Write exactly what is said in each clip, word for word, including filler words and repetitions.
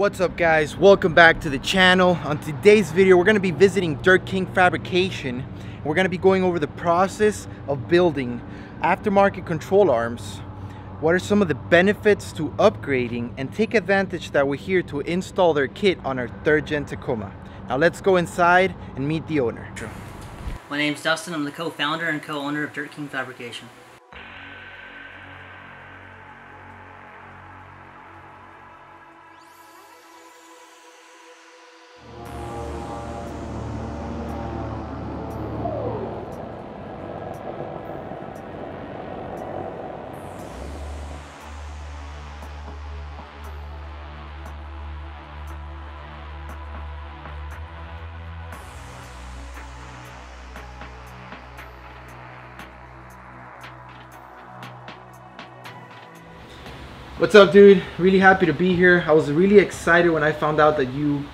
What's up, guys? Welcome back to the channel. On today's video, we're going to be visiting Dirt King Fabrication. We're going to be going over the process of building aftermarket control arms. What are some of the benefits to upgrading, and take advantage that we're here to install their kit on our third gen Tacoma. Now let's go inside and meet the owner. My name's Dustin. I'm the co-founder and co-owner of Dirt King Fabrication. What's up, dude? Really happy to be here. I was really excited when I found out that you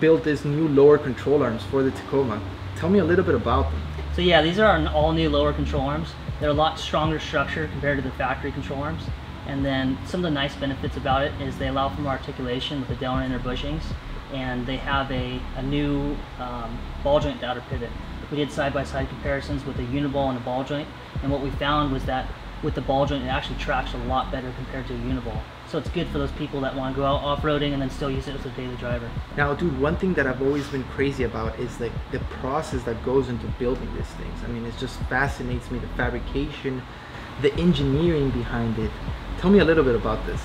built this new lower control arms for the Tacoma. Tell me a little bit about them. So yeah, these are an all new lower control arms. They're a lot stronger structure compared to the factory control arms. And then some of the nice benefits about it is they allow for more articulation with the Delrin inner bushings, and they have a, a new um, ball joint outer pivot. We did side by side comparisons with a uniball and a ball joint, and what we found was that with the ball joint, it actually tracks a lot better compared to a uniball. So it's good for those people that want to go out off-roading and then still use it as a daily driver. Now, dude, one thing that I've always been crazy about is like the process that goes into building these things. I mean, it just fascinates me, the fabrication, the engineering behind it. Tell me a little bit about this.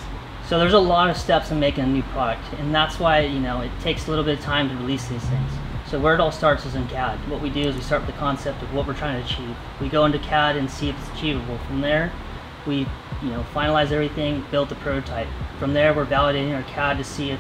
So there's a lot of steps in making a new product, and that's why, you know, it takes a little bit of time to release these things. So where it all starts is in C A D. What we do is we start with the concept of what we're trying to achieve. We go into C A D and see if it's achievable. From there, we you know, finalize everything, build the prototype. From there, we're validating our C A D to see if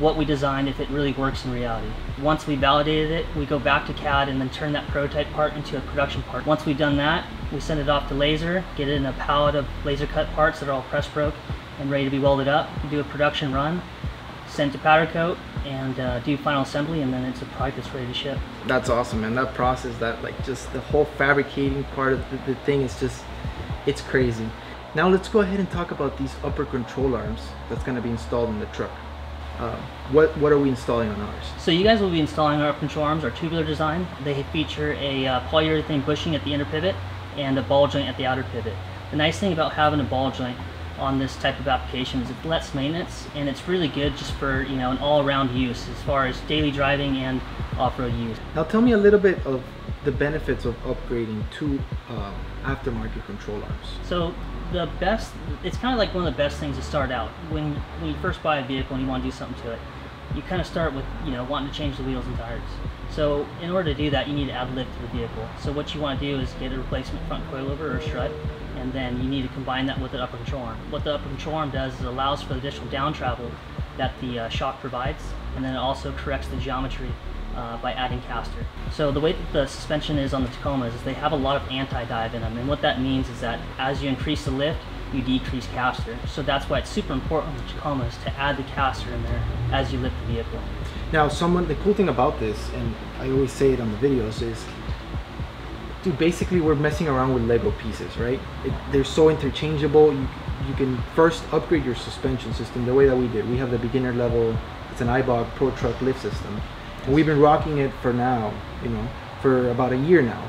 what we designed, if it really works in reality. Once we validated it, we go back to C A D and then turn that prototype part into a production part. Once we've done that, we send it off to laser, get it in a pallet of laser cut parts that are all press broke and ready to be welded up, we do a production run, send to powder coat, and uh, do final assembly, and then it's a product that's ready to ship. That's awesome, man. That process, that like just the whole fabricating part of the, the thing is just, it's crazy. Now let's go ahead and talk about these upper control arms that's going to be installed in the truck. Uh, what, what are we installing on ours? So you guys will be installing our control arms, our tubular design. They feature a uh, polyurethane bushing at the inner pivot and a ball joint at the outer pivot. The nice thing about having a ball joint on this type of application is it lets maintenance, and it's really good just for, you know, an all-around use as far as daily driving and off-road use. Now tell me a little bit of the benefits of upgrading to uh, aftermarket control arms. So the best, it's kind of like one of the best things to start out. When, when you first buy a vehicle and you want to do something to it, you kind of start with, you know, wanting to change the wheels and tires. So in order to do that, you need to add lift to the vehicle. So what you want to do is get a replacement front coilover or a strut, and then you need to combine that with the upper control arm. What the upper control arm does is it allows for the additional down travel that the uh, shock provides, and then it also corrects the geometry uh, by adding caster. So the way that the suspension is on the Tacomas is they have a lot of anti-dive in them, and what that means is that as you increase the lift, you decrease caster. So that's why it's super important on the Tacomas to add the caster in there as you lift the vehicle. Now, someone, the cool thing about this, and I always say it on the videos, is dude, basically we're messing around with Lego pieces, right? It, they're so interchangeable. You, you can first upgrade your suspension system the way that we did. We have the beginner level, it's an Eibach Pro Truck Lift System. And we've been rocking it for now, you know, for about a year now.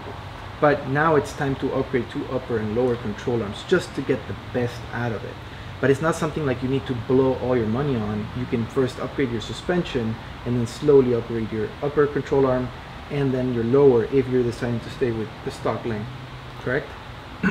But now it's time to upgrade to upper and lower control arms just to get the best out of it. But it's not something like you need to blow all your money on. You can first upgrade your suspension and then slowly upgrade your upper control arm and then your lower if you're deciding to stay with the stock lane, correct?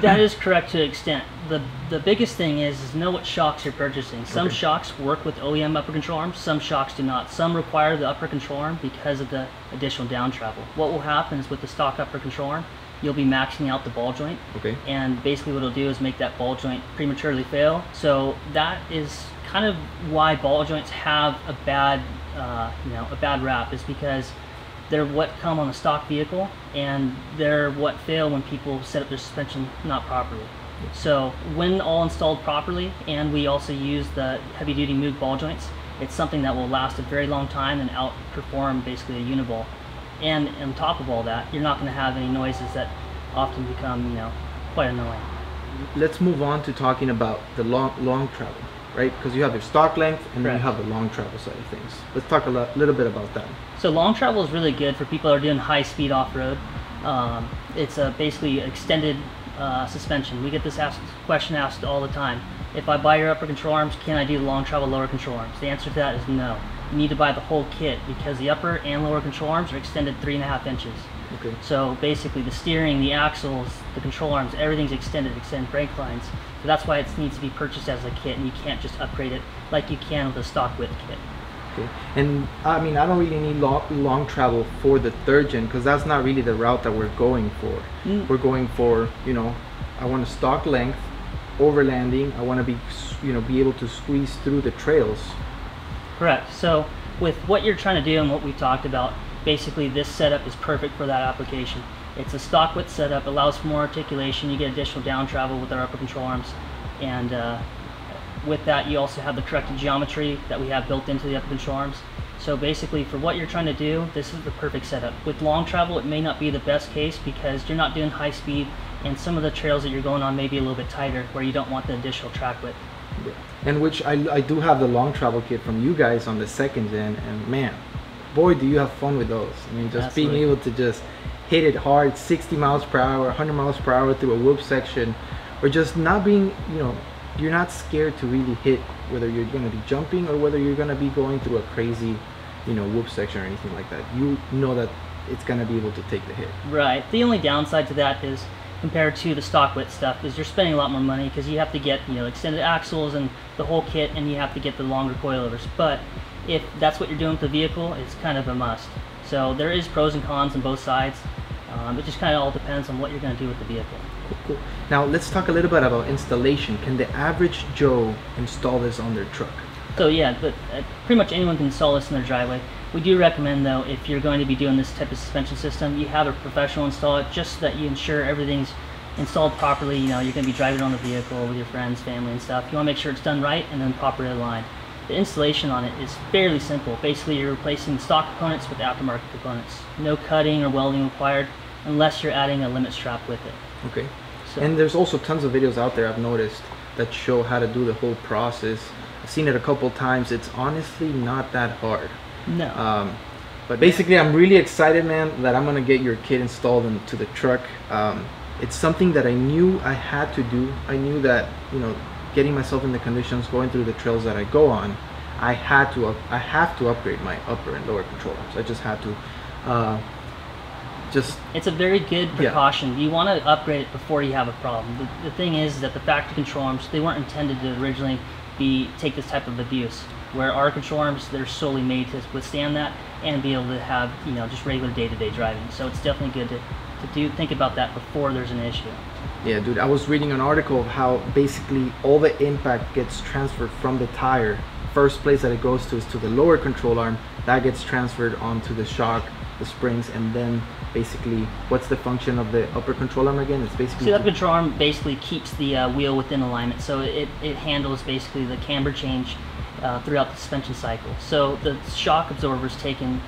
That is correct to an extent. The, the biggest thing is, is know what shocks you're purchasing. Some okay. shocks work with O E M upper control arms, some shocks do not. Some require the upper control arm because of the additional down travel. What will happen is with the stock upper control arm, you'll be maxing out the ball joint. Okay. And basically what it'll do is make that ball joint prematurely fail. So that is kind of why ball joints have a bad, uh, you know, a bad rap, is because they're what come on the stock vehicle, and they're what fail when people set up their suspension not properly. So when all installed properly, and we also use the heavy duty MOOG ball joints, it's something that will last a very long time and outperform basically a uniball. And on top of all that, you're not going to have any noises that often become, you know, quite annoying. Let's move on to talking about the long, long travel, right? Because you have your stock length and Correct. Then you have the long travel side of things. Let's talk a lot, little bit about that. So long travel is really good for people that are doing high-speed off-road. Um, it's a basically extended uh, suspension. We get this asked, question asked all the time. If I buy your upper control arms, can I do the long travel lower control arms? The answer to that is no. You need to buy the whole kit because the upper and lower control arms are extended three and a half inches. Okay. So basically the steering, the axles, the control arms, everything's extended, extended brake lines. So that's why it needs to be purchased as a kit, and you can't just upgrade it like you can with a stock width kit. Okay. And I mean, I don't really need long, long travel for the third gen because that's not really the route that we're going for. Mm. We're going for, you know, I want a stock length, overlanding. I want to be, you know, be able to squeeze through the trails. Correct. So with what you're trying to do and what we talked about, basically this setup is perfect for that application. It's a stock width setup, allows for more articulation. You get additional down travel with our upper control arms, and uh, with that you also have the corrected geometry that we have built into the upper control arms. So basically for what you're trying to do, this is the perfect setup. With long travel it may not be the best case because you're not doing high speed, and some of the trails that you're going on may be a little bit tighter where you don't want the additional track width. Yeah. And which I, I do have the long travel kit from you guys on the second gen, and man, boy, do you have fun with those. I mean, just Absolutely. Being able to just hit it hard, sixty miles per hour, one hundred miles per hour through a whoop section, or just not being, you know, you're not scared to really hit whether you're going to be jumping or whether you're going to be going through a crazy, you know, whoop section or anything like that. You know that it's going to be able to take the hit. Right. The only downside to that is, compared to the stock width stuff, is you're spending a lot more money because you have to get, you know, extended axles and the whole kit, and you have to get the longer coilovers. But if that's what you're doing with the vehicle, it's kind of a must. So there is pros and cons on both sides. Um, it just kind of all depends on what you're going to do with the vehicle. Cool, cool. Now let's talk a little bit about installation. Can the average Joe install this on their truck? So yeah, but uh, pretty much anyone can install this in their driveway. We do recommend though, if you're going to be doing this type of suspension system, you have a professional install it just so that you ensure everything's installed properly. You know, you're going to be driving on the vehicle with your friends, family and stuff. You want to make sure it's done right and then properly aligned. The installation on it is fairly simple. Basically, you're replacing stock components with aftermarket components. No cutting or welding required unless you're adding a limit strap with it. Okay. So, and there's also tons of videos out there I've noticed that show how to do the whole process. I've seen it a couple times. It's honestly not that hard. No. Um, but basically, I'm really excited, man, that I'm going to get your kit installed into the truck. Um, it's something that I knew I had to do. I knew that, you know, getting myself in the conditions, going through the trails that I go on, I had to, up, I have to upgrade my upper and lower control arms. I just had to, uh, just... It's a very good precaution. Yeah. You want to upgrade it before you have a problem. The, the thing is that the factory control arms, they weren't intended to originally be, take this type of abuse, where our control arms, they're solely made to withstand that and be able to have, you know, just regular day-to-day driving. So it's definitely good to, to do think about that before there's an issue. Yeah, dude, I was reading an article of how basically all the impact gets transferred from the tire. First place that it goes to is to the lower control arm. That gets transferred onto the shock, the springs, and then basically what's the function of the upper control arm again? It's basically... So the upper control arm basically keeps the uh, wheel within alignment. So it, it handles basically the camber change Uh, throughout the suspension cycle. So the shock absorber's taking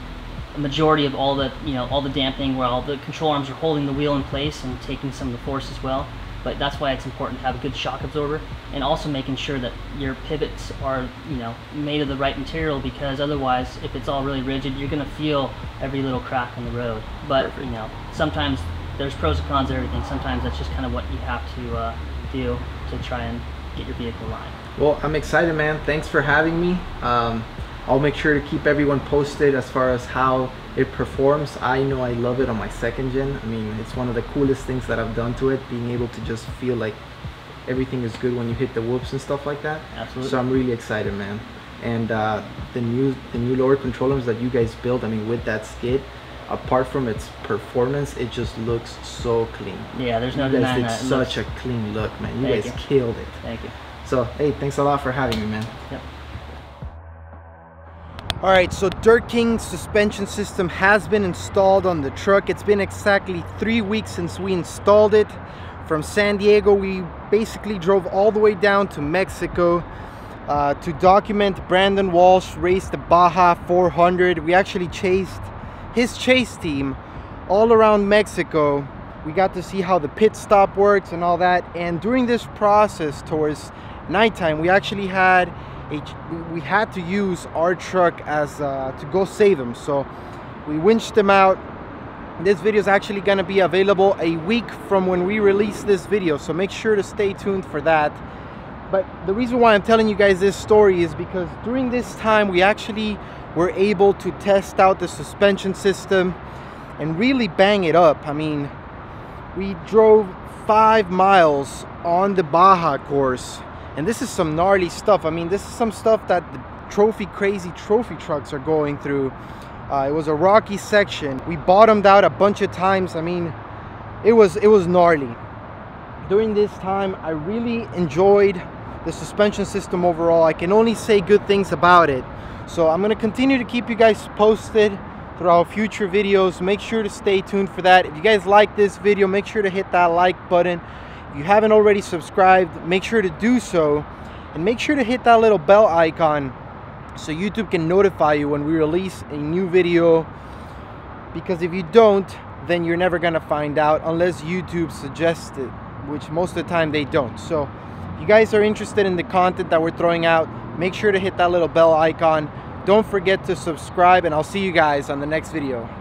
a majority of all the, you know, all the dampening, where all the control arms are holding the wheel in place and taking some of the force as well. But that's why it's important to have a good shock absorber, and also making sure that your pivots are, you know, made of the right material, because otherwise if it's all really rigid, you're going to feel every little crack on the road. But Perfect. You know, sometimes there's pros and cons to everything. Sometimes that's just kind of what you have to uh, do to try and get your vehicle lined. Well, I'm excited, man. Thanks for having me. Um, I'll make sure to keep everyone posted as far as how it performs. I know I love it on my second gen. I mean, it's one of the coolest things that I've done to it, being able to just feel like everything is good when you hit the whoops and stuff like that. Absolutely. So I'm really excited, man. And uh, the new the new lower control arms that you guys built, I mean, with that skid, apart from its performance, it just looks so clean. Yeah, there's no denying that. It's such a clean look, man. You guys killed it. Thank you. So, hey, thanks a lot for having me, man. Yep. All right, so Dirt King's suspension system has been installed on the truck. It's been exactly three weeks since we installed it. From San Diego, we basically drove all the way down to Mexico uh, to document Brandon Walsh race the Baja four hundred. We actually chased his chase team all around Mexico. We got to see how the pit stop works and all that. And during this process towards nighttime, we actually had a, we had to use our truck as uh, to go save them. So we winched them out. This video is actually going to be available a week from when we release this video, so make sure to stay tuned for that. But the reason why I'm telling you guys this story is because during this time we actually were able to test out the suspension system and really bang it up. I mean, we drove five miles on the Baja course, and this is some gnarly stuff. I mean, this is some stuff that the trophy crazy trophy trucks are going through. Uh, it was a rocky section. We bottomed out a bunch of times. I mean, it was it was gnarly. During this time, I really enjoyed the suspension system overall. I can only say good things about it. So I'm gonna continue to keep you guys posted throughout future videos. Make sure to stay tuned for that. If you guys like this video, make sure to hit that like button. If you haven't already subscribed, make sure to do so, and make sure to hit that little bell icon so YouTube can notify you when we release a new video, because if you don't, then you're never gonna find out unless YouTube suggests it, which most of the time they don't. So if you guys are interested in the content that we're throwing out, make sure to hit that little bell icon. Don't forget to subscribe, and I'll see you guys on the next video.